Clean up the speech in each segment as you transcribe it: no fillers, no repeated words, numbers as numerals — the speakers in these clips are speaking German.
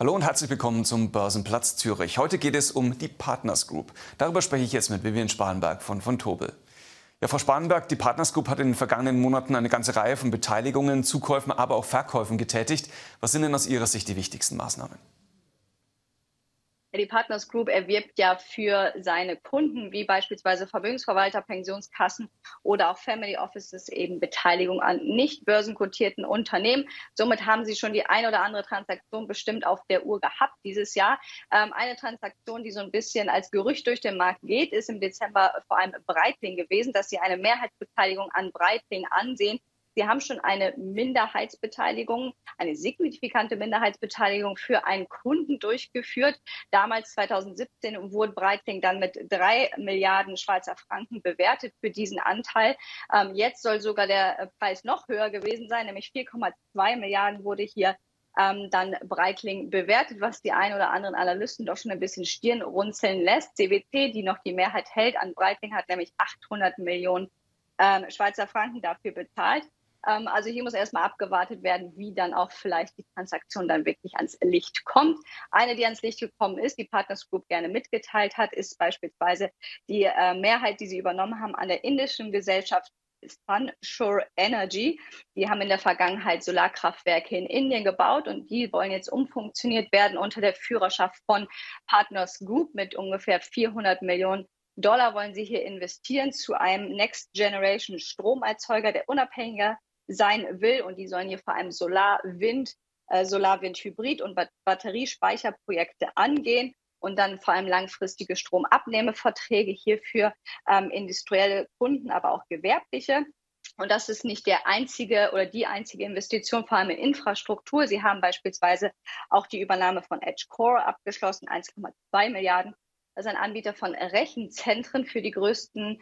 Hallo und herzlich willkommen zum Börsenplatz Zürich. Heute geht es um die Partners Group. Darüber spreche ich jetzt mit Vivien Sparenberg von Vontobel. Ja, Frau Sparenberg, die Partners Group hat in den vergangenen Monaten eine ganze Reihe von Beteiligungen, Zukäufen, aber auch Verkäufen getätigt. Was sind denn aus Ihrer Sicht die wichtigsten Maßnahmen? Die Partners Group erwirbt ja für seine Kunden, wie beispielsweise Vermögensverwalter, Pensionskassen oder auch Family Offices, eben Beteiligung an nicht börsenkotierten Unternehmen. Somit haben sie schon die ein oder andere Transaktion bestimmt auf der Uhr gehabt dieses Jahr. Eine Transaktion, die so ein bisschen als Gerücht durch den Markt geht, ist im Dezember vor allem Breitling gewesen, dass sie eine Mehrheitsbeteiligung an Breitling ansehen. Sie haben schon eine Minderheitsbeteiligung, eine signifikante Minderheitsbeteiligung für einen Kunden durchgeführt. Damals 2017 wurde Breitling dann mit 3 Milliarden Schweizer Franken bewertet für diesen Anteil. Jetzt soll sogar der Preis noch höher gewesen sein, nämlich 4,2 Milliarden wurde hier dann Breitling bewertet, was die ein oder anderen Analysten doch schon ein bisschen Stirn runzeln lässt. CWC, die noch die Mehrheit hält an Breitling, hat nämlich 800 Millionen Schweizer Franken dafür bezahlt. Also hier muss erstmal abgewartet werden, wie dann auch vielleicht die Transaktion dann wirklich ans Licht kommt. Eine, die ans Licht gekommen ist, die Partners Group gerne mitgeteilt hat, ist beispielsweise die Mehrheit, die sie übernommen haben an der indischen Gesellschaft Sunsure Energy. Die haben in der Vergangenheit Solarkraftwerke in Indien gebaut und die wollen jetzt umfunktioniert werden unter der Führerschaft von Partners Group mit ungefähr 400 Millionen Dollar wollen sie hier investieren zu einem Next-Generation-Stromerzeuger, der unabhängiger sein will. Und die sollen hier vor allem Solar-Wind-Hybrid- und Batteriespeicherprojekte angehen und dann vor allem langfristige Stromabnahmeverträge hier für industrielle Kunden, aber auch gewerbliche. Und das ist nicht der einzige oder die einzige Investition, vor allem in Infrastruktur. Sie haben beispielsweise auch die Übernahme von Edge Core abgeschlossen, 1,2 Milliarden. Das ist ein Anbieter von Rechenzentren für die größten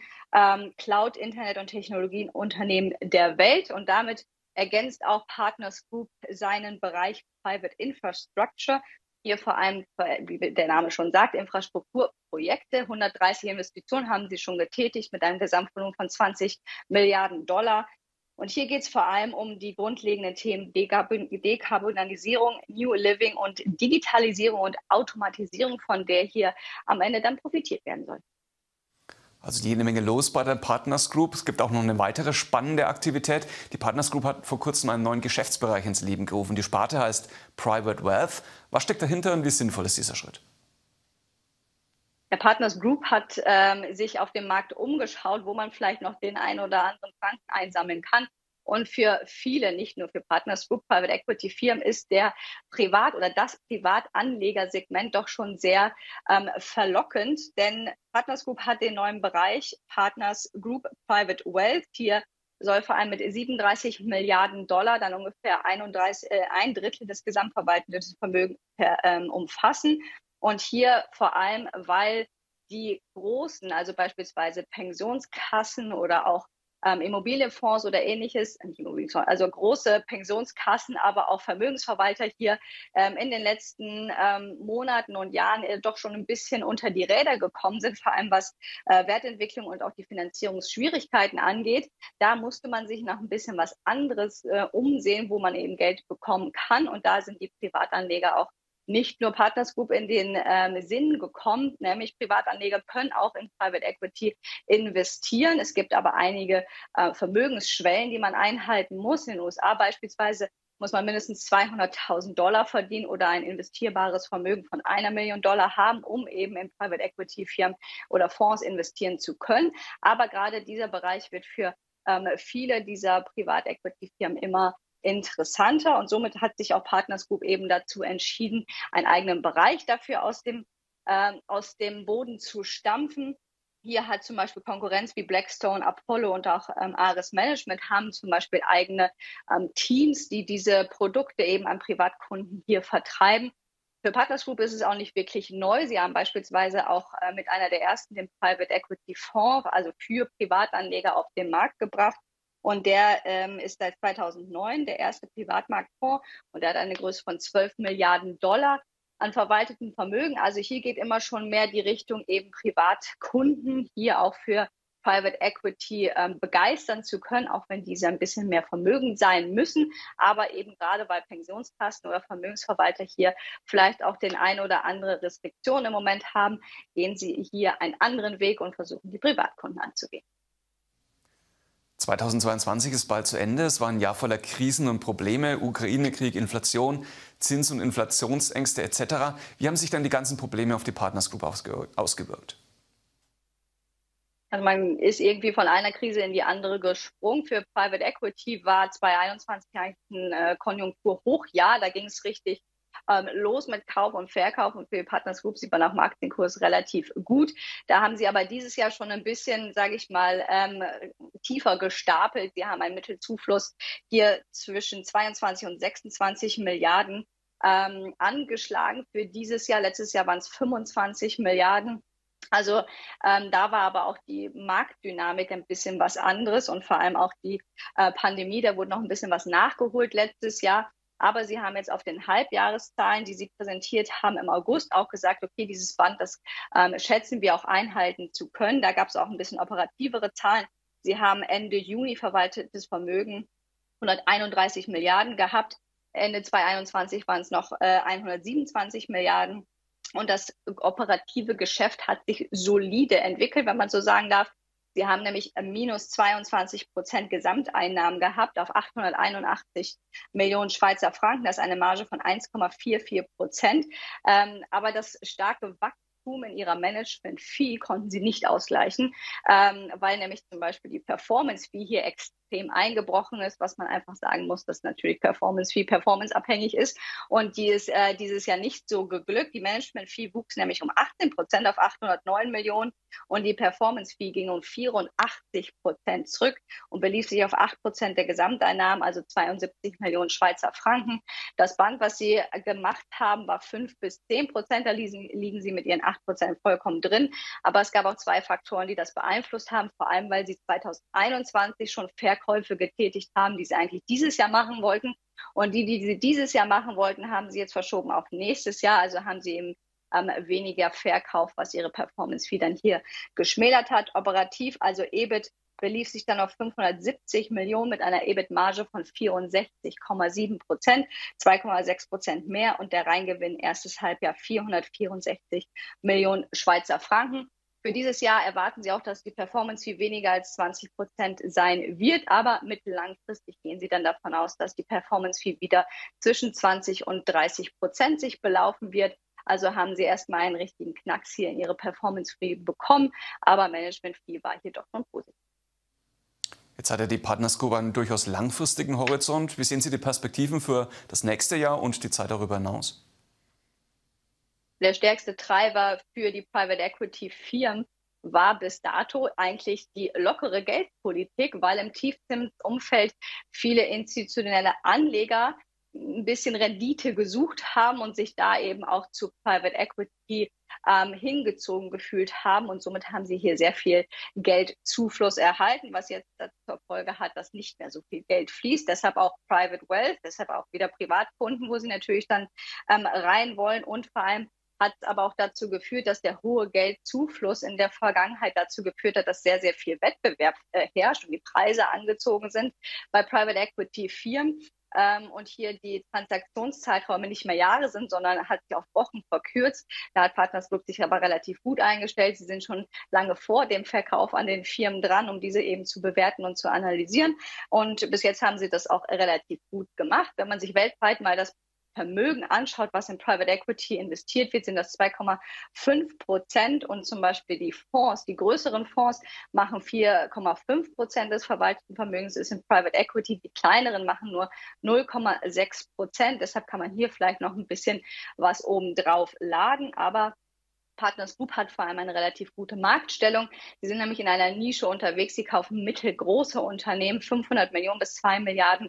Cloud-, Internet- und Technologienunternehmen der Welt. Und damit ergänzt auch Partners Group seinen Bereich Private Infrastructure. Hier vor allem, wie der Name schon sagt, Infrastrukturprojekte. 130 Investitionen haben sie schon getätigt mit einem Gesamtvolumen von 20 Milliarden Dollar. Und hier geht es vor allem um die grundlegenden Themen Dekarbonisierung, New Living und Digitalisierung und Automatisierung, von der hier am Ende dann profitiert werden soll. Also jede Menge los bei der Partners Group. Es gibt auch noch eine weitere spannende Aktivität. Die Partners Group hat vor kurzem einen neuen Geschäftsbereich ins Leben gerufen. Die Sparte heißt Private Wealth. Was steckt dahinter und wie sinnvoll ist dieser Schritt? Der Partners Group hat sich auf dem Markt umgeschaut, wo man vielleicht noch den einen oder anderen Franken einsammeln kann. Und für viele, nicht nur für Partners Group, Private Equity Firmen, ist der Privat- oder das Privatanlegersegment doch schon sehr verlockend. Denn Partners Group hat den neuen Bereich Partners Group Private Wealth. Hier soll vor allem mit 37 Milliarden Dollar dann ungefähr ein Drittel des gesamtverwaltenden Vermögens umfassen. Und hier vor allem, weil die großen, also beispielsweise Pensionskassen oder auch Immobilienfonds oder ähnliches, nicht Immobilienfonds, also große Pensionskassen, aber auch Vermögensverwalter hier in den letzten Monaten und Jahren doch schon ein bisschen unter die Räder gekommen sind, vor allem was Wertentwicklung und auch die Finanzierungsschwierigkeiten angeht. Da musste man sich nach ein bisschen was anderes umsehen, wo man eben Geld bekommen kann. Und da sind die Privatanleger auch nicht nur Partners Group in den Sinn gekommen, nämlich Privatanleger können auch in Private Equity investieren. Es gibt aber einige Vermögensschwellen, die man einhalten muss. In den USA beispielsweise muss man mindestens 200.000 Dollar verdienen oder ein investierbares Vermögen von 1 Million Dollar haben, um eben in Private Equity Firmen oder Fonds investieren zu können. Aber gerade dieser Bereich wird für viele dieser Private Equity Firmen immer interessanter und somit hat sich auch Partners Group eben dazu entschieden, einen eigenen Bereich dafür aus dem Boden zu stampfen. Hier hat zum Beispiel Konkurrenz wie Blackstone, Apollo und auch Ares Management haben zum Beispiel eigene Teams, die diese Produkte eben an Privatkunden hier vertreiben. Für Partners Group ist es auch nicht wirklich neu. Sie haben beispielsweise auch mit einer der ersten den Private Equity Fonds, also für Privatanleger, auf den Markt gebracht. Und der ist seit 2009 der erste Privatmarktfonds und der hat eine Größe von 12 Milliarden Dollar an verwaltetem Vermögen. Also hier geht immer schon mehr die Richtung eben Privatkunden, hier auch für Private Equity begeistern zu können, auch wenn diese ein bisschen mehr vermögend sein müssen, aber eben gerade bei Pensionskassen oder Vermögensverwalter hier vielleicht auch den ein oder andere Restriktion im Moment haben, gehen sie hier einen anderen Weg und versuchen, die Privatkunden anzugehen. 2022 ist bald zu Ende. Es war ein Jahr voller Krisen und Probleme, Ukraine-Krieg, Inflation, Zins- und Inflationsängste etc. Wie haben sich dann die ganzen Probleme auf die Partners Group ausgewirkt? Also man ist irgendwie von einer Krise in die andere gesprungen. Für Private Equity war 2021 eigentlich ein Konjunkturhochjahr. Da ging es richtig los mit Kauf und Verkauf, und für die Partners Group sieht man auch Marketingkurs relativ gut. Da haben sie aber dieses Jahr schon ein bisschen, sage ich mal, tiefer gestapelt. Wir haben einen Mittelzufluss hier zwischen 22 und 26 Milliarden angeschlagen für dieses Jahr. Letztes Jahr waren es 25 Milliarden. Also da war aber auch die Marktdynamik ein bisschen was anderes und vor allem auch die Pandemie, da wurde noch ein bisschen was nachgeholt letztes Jahr. Aber sie haben jetzt auf den Halbjahreszahlen, die sie präsentiert haben im August, auch gesagt, okay, dieses Band, das schätzen wir auch einhalten zu können. Da gab es auch ein bisschen operativere Zahlen. Sie haben Ende Juni verwaltetes Vermögen 131 Milliarden gehabt. Ende 2021 waren es noch 127 Milliarden. Und das operative Geschäft hat sich solide entwickelt, wenn man so sagen darf. Sie haben nämlich minus 22% Gesamteinnahmen gehabt auf 881 Millionen Schweizer Franken. Das ist eine Marge von 1,44%. Aber das starke Wachstum in ihrer Management-Fee konnten sie nicht ausgleichen, weil nämlich zum Beispiel die Performance-Fee hier extrem eingebrochen ist, was man einfach sagen muss, dass natürlich Performance-Fee performanceabhängig ist. Und die ist dieses Jahr nicht so geglückt. Die Management-Fee wuchs nämlich um 18% auf 809 Millionen. Und die Performance-Fee ging um 84% zurück und belief sich auf 8% der Gesamteinnahmen, also 72 Millionen Schweizer Franken. Das Band, was sie gemacht haben, war 5 bis 10%. Da liegen sie mit ihren 8% vollkommen drin. Aber es gab auch zwei Faktoren, die das beeinflusst haben, vor allem, weil sie 2021 schon Verkäufe getätigt haben, die sie eigentlich dieses Jahr machen wollten. Und die sie dieses Jahr machen wollten, haben sie jetzt verschoben auf nächstes Jahr. Also haben sie eben weniger Verkauf, was ihre Performance-Fee dann hier geschmälert hat. Operativ, also EBIT, belief sich dann auf 570 Millionen mit einer EBIT-Marge von 64,7%, 2,6% mehr, und der Reingewinn erstes Halbjahr 464 Millionen Schweizer Franken. Für dieses Jahr erwarten sie auch, dass die Performance-Fee weniger als 20% sein wird, aber mittellangfristig gehen sie dann davon aus, dass die Performance-Fee wieder zwischen 20 und 30% sich belaufen wird. Also haben sie erstmal einen richtigen Knacks hier in ihre Performance-Fee bekommen, aber Management-Fee war hier doch schon positiv. Jetzt hat ja die Partners Group einen durchaus langfristigen Horizont. Wie sehen Sie die Perspektiven für das nächste Jahr und die Zeit darüber hinaus? Der stärkste Treiber für die Private Equity-Firmen war bis dato eigentlich die lockere Geldpolitik, weil im Tiefzinsumfeld viele institutionelle Anleger ein bisschen Rendite gesucht haben und sich da eben auch zu Private Equity hingezogen gefühlt haben. Und somit haben sie hier sehr viel Geldzufluss erhalten, was jetzt zur Folge hat, dass nicht mehr so viel Geld fließt. Deshalb auch Private Wealth, deshalb auch wieder Privatkunden, wo sie natürlich dann rein wollen. Und vor allem hat es aber auch dazu geführt, dass der hohe Geldzufluss in der Vergangenheit dazu geführt hat, dass sehr, sehr viel Wettbewerb herrscht und die Preise angezogen sind bei Private Equity Firmen. Und hier die Transaktionszeiträume nicht mehr Jahre sind, sondern hat sich auf Wochen verkürzt. Da hat Partners Group sich aber relativ gut eingestellt. Sie sind schon lange vor dem Verkauf an den Firmen dran, um diese eben zu bewerten und zu analysieren. Und bis jetzt haben sie das auch relativ gut gemacht. Wenn man sich weltweit mal das Vermögen anschaut, was in Private Equity investiert wird, sind das 2,5%, und zum Beispiel die Fonds, die größeren Fonds machen 4,5% des verwalteten Vermögens ist in Private Equity, die kleineren machen nur 0,6%. Deshalb kann man hier vielleicht noch ein bisschen was obendrauf laden, aber Partners Group hat vor allem eine relativ gute Marktstellung. Sie sind nämlich in einer Nische unterwegs. Sie kaufen mittelgroße Unternehmen, 500 Millionen bis 2 Milliarden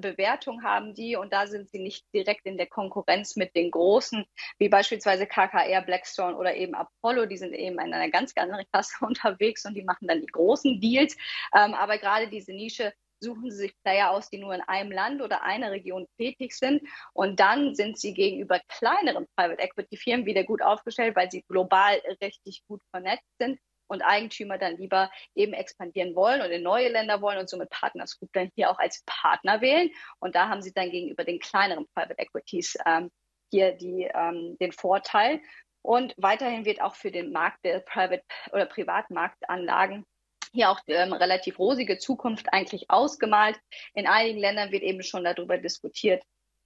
Bewertung haben die. Und da sind sie nicht direkt in der Konkurrenz mit den Großen, wie beispielsweise KKR, Blackstone oder eben Apollo. Die sind eben in einer ganz anderen Klasse unterwegs und die machen dann die großen Deals. Aber gerade diese Nische suchen sie sich Player aus, die nur in einem Land oder einer Region tätig sind. Und dann sind sie gegenüber kleineren Private Equity Firmen wieder gut aufgestellt, weil sie global richtig gut vernetzt sind. und Eigentümer dann lieber eben expandieren wollen und in neue Länder wollen und somit Partners Group dann hier auch als Partner wählen. Und da haben sie dann gegenüber den kleineren Private Equities hier den Vorteil. Und weiterhin wird auch für den Markt der Private- oder Privatmarktanlagen hier auch relativ rosige Zukunft eigentlich ausgemalt. In einigen Ländern wird eben schon darüber diskutiert,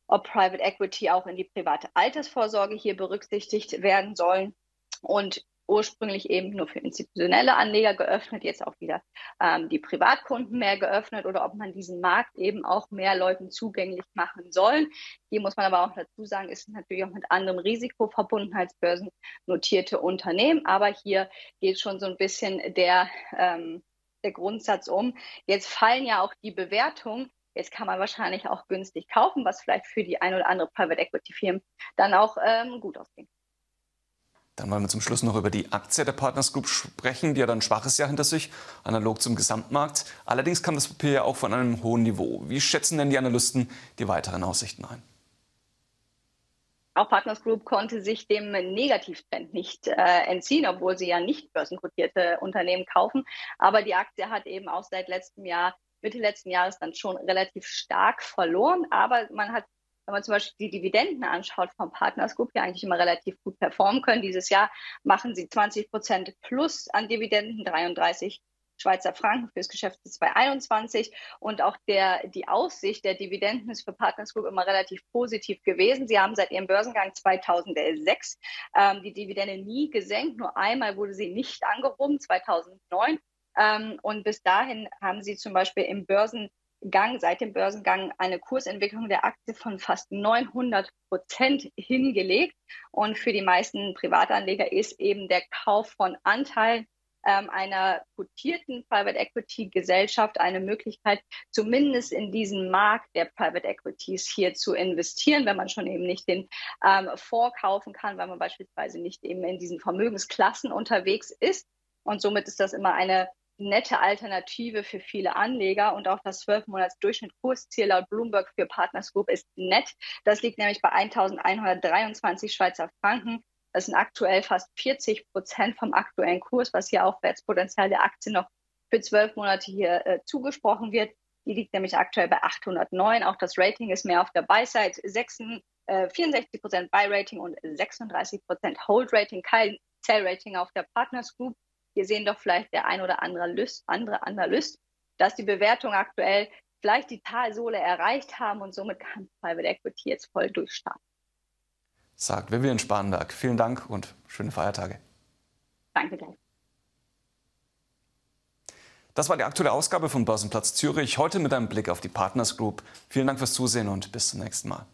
ob Private Equity auch in die private Altersvorsorge hier berücksichtigt werden sollen und ursprünglich eben nur für institutionelle Anleger geöffnet, jetzt auch wieder die Privatkunden mehr geöffnet oder ob man diesen Markt eben auch mehr Leuten zugänglich machen soll. Hier muss man aber auch dazu sagen, ist natürlich auch mit anderem Risiko verbunden als börsennotierte Unternehmen, aber hier geht schon so ein bisschen der Grundsatz um. Jetzt fallen ja auch die Bewertungen. Jetzt kann man wahrscheinlich auch günstig kaufen, was vielleicht für die ein oder andere Private Equity Firmen dann auch gut ausgeht. Dann wollen wir zum Schluss noch über die Aktie der Partners Group sprechen, die hat ein schwaches Jahr hinter sich, analog zum Gesamtmarkt. Allerdings kam das Papier ja auch von einem hohen Niveau. Wie schätzen denn die Analysten die weiteren Aussichten ein? Auch Partners Group konnte sich dem Negativtrend nicht entziehen, obwohl sie ja nicht börsennotierte Unternehmen kaufen. Aber die Aktie hat eben auch seit letztem Jahr, Mitte letzten Jahres dann schon relativ stark verloren. Aber man hat, wenn man zum Beispiel die Dividenden anschaut von Partners Group, die eigentlich immer relativ gut performen können. Dieses Jahr machen sie 20% plus an Dividenden, 33 Schweizer Franken fürs Geschäftsjahr 2021. Und auch die Aussicht der Dividenden ist für Partners Group immer relativ positiv gewesen. Sie haben seit ihrem Börsengang 2006 die Dividende nie gesenkt. Nur einmal wurde sie nicht angehoben, 2009. Und bis dahin haben sie zum Beispiel seit dem Börsengang eine Kursentwicklung der Aktie von fast 900% hingelegt. Und für die meisten Privatanleger ist eben der Kauf von Anteilen einer quotierten Private Equity Gesellschaft eine Möglichkeit, zumindest in diesen Markt der Private Equities hier zu investieren, wenn man schon eben nicht den Fonds kaufen kann, weil man beispielsweise nicht eben in diesen Vermögensklassen unterwegs ist. Und somit ist das immer eine nette Alternative für viele Anleger und auch das 12-Monats-Durchschnitt-Kursziel laut Bloomberg für Partners Group ist nett. Das liegt nämlich bei 1.123 Schweizer Franken. Das sind aktuell fast 40% vom aktuellen Kurs, was hier Aufwärtspotenzial der Aktie noch für 12 Monate hier zugesprochen wird. Die liegt nämlich aktuell bei 809. Auch das Rating ist mehr auf der Buy-Side, 64% Buy-Rating und 36% Hold-Rating, kein Sell-Rating auf der Partners Group. Hier sehen doch vielleicht der ein oder andere Analyst, dass die Bewertung aktuell vielleicht die Talsohle erreicht haben und somit kann Private Equity jetzt voll durchstarten. Sagt Vivien Sparenberg. Vielen Dank und schöne Feiertage. Danke gleich. Das war die aktuelle Ausgabe von Börsenplatz Zürich. Heute mit einem Blick auf die Partners Group. Vielen Dank fürs Zusehen und bis zum nächsten Mal.